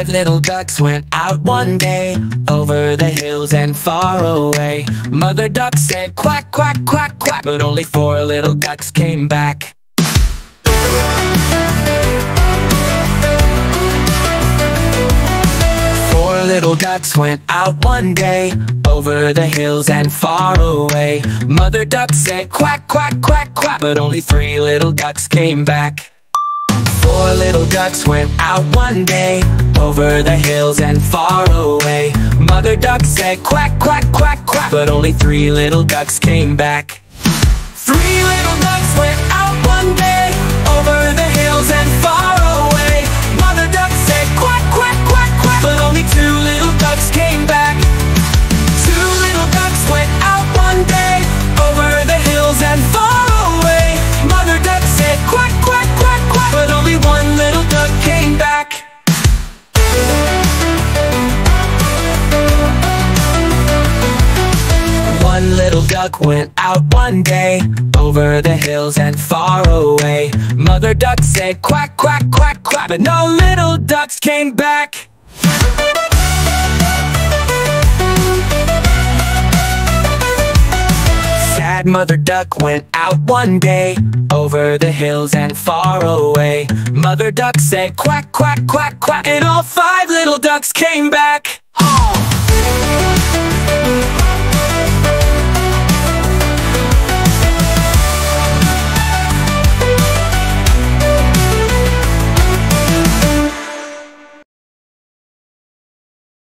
five little ducks went out one day, over the hills and far away. Mother duck said quack, quack, quack, quack, but only four little ducks came back. Four little ducks went out one day, over the hills and far away. Mother duck said quack, quack, quack, quack, but only three little ducks came back. Four little ducks went out one day, over the hills and far away. Mother duck said quack, quack, quack, quack, but only three little ducks came back. Three little ducks went out one day, over the hills and far away. Mother duck said quack, quack, quack, quack, but only two little ducks came back. Two little ducks went out one day, over the hills and far away. Mother duck said quack, quack, quack, quack, but only one little duck came back. One little duck went out one day, over the hills and far away. Mother duck said quack, quack, quack, quack, but no little ducks came back. Sad mother duck went out one day, over the hills and far away. Mother duck said quack, quack, quack, quack, and all five little ducks came back home.